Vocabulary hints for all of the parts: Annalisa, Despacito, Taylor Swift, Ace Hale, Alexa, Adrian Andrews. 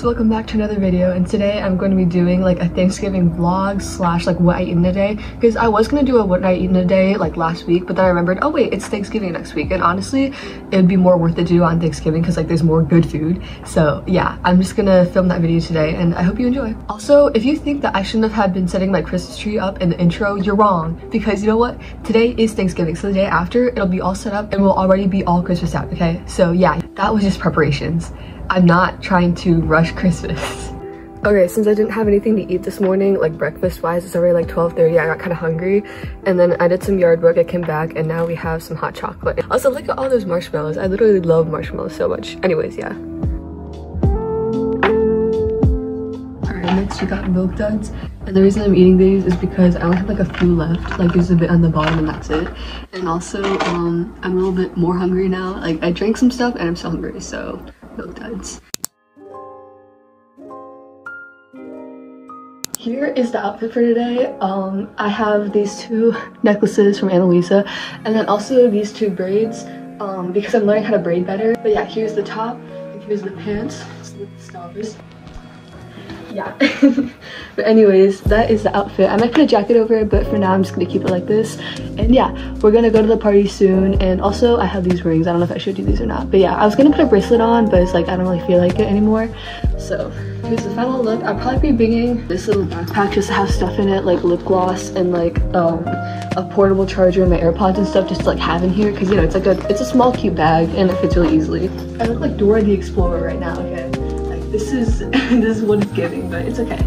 guys, welcome back to another video, and today I'm going to be doing like a Thanksgiving vlog slash like what I eat in a day, because I was going to do a what I eat in a day like last week, but then I remembered, oh wait, it's Thanksgiving next week, and honestly it would be more worth it to do on Thanksgiving because like there's more good food. So yeah, I'm just gonna film that video today and I hope you enjoy. Also, if you think that I shouldn't have been setting my Christmas tree up in the intro, you're wrong, because you know what, today is Thanksgiving, so the day after it'll be all set up and we'll already be all Christmas out. Okay, so yeah, that was just preparations. I'm not trying to rush Christmas. Okay, since I didn't have anything to eat this morning, like breakfast wise, it's already like 12:30. I got kind of hungry, and then I did some yard work. I came back and now we have some hot chocolate. Also, look at all those marshmallows. I literally love marshmallows so much. Anyways, yeah. Alright, next we got Milk Duds. And the reason I'm eating these is because I only have like a few left, like there's a bit on the bottom and that's it. And also, I'm a little bit more hungry now. Like I drank some stuff and I'm still hungry, so Milk Duds. Here is the outfit for today. I have these two necklaces from Annalisa, and then also these two braids, because I'm learning how to braid better. But yeah, here's the top and here's the pants. It's the stars. Yeah. But anyways, that is the outfit. I might put a jacket over it, but for now I'm just gonna keep it like this. And yeah, we're gonna go to the party soon. And also I have these rings. I don't know if I should do these or not, but yeah, I was gonna put a bracelet on, but it's like I don't really feel like it anymore. So here's the final look. I'll probably be bringing this little backpack just to have stuff in it, like lip gloss and like a portable charger and my AirPods and stuff, just to like have in here, because you know it's like it's a small cute bag and it fits really easily. I look like Dora the Explorer right now. Okay, this is what it's giving, but it's okay.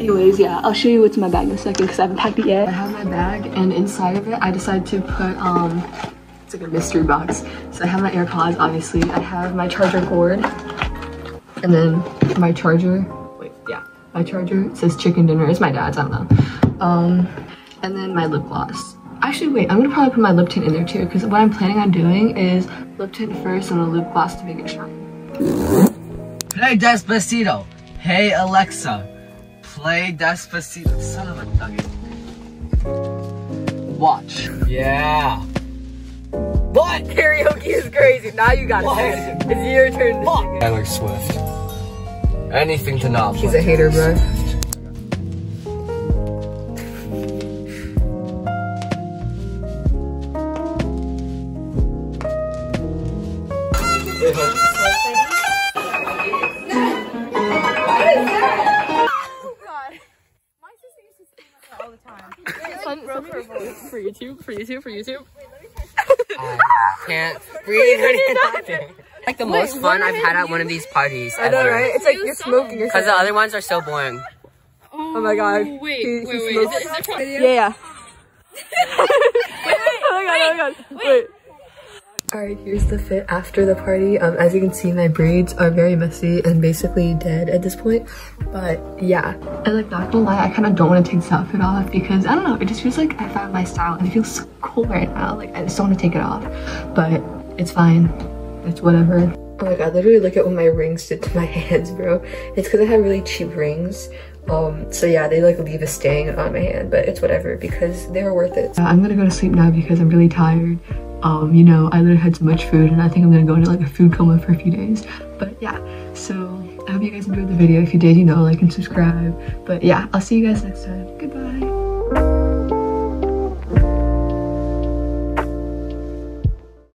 Anyways, yeah, I'll show you what's in my bag in a second because I haven't packed it yet. I have my bag, and inside of it I decided to put it's like a mystery box. So I have my AirPods, obviously, I have my charger cord, and then my charger. Wait, yeah, my charger. It says chicken dinner. It's my dad's, I don't know. And then my lip gloss. Actually, wait, I'm gonna probably put my lip tint in there too, because what I'm planning on doing is lip tint first and a lip gloss to make it shine. Play Despacito. Hey Alexa, play Despacito. Son of a nugget. Watch. Yeah. What? Karaoke is crazy. Now you gotta take it. It's your turn. What? Taylor Swift. Anything to not play. He's a hater, bro. For YouTube. I can't breathe or nothing. Like the most fun I've had at one of these parties. I know, right? It's like you're smoking yourself. Because the other ones are so boring. Oh my god. Wait. Is it yeah. Wait. Alright, here's the fit after the party. As you can see, my braids are very messy and basically dead at this point. But yeah, and like not gonna lie, I kind of don't want to take this outfit off because I don't know, it just feels like I found my style and it feels so cool right now. Like I just don't want to take it off, but it's fine. It's whatever. Oh my god, literally look at what my rings did to my hands, bro. It's because I have really cheap rings. So yeah, they like leave a stain on my hand, but it's whatever because they were worth it. I'm gonna go to sleep now because I'm really tired. You know, I literally had so much food and I think I'm gonna go into like a food coma for a few days. But yeah, so I hope you guys enjoyed the video. If you did, you know, like and subscribe. But yeah, I'll see you guys next time. Goodbye.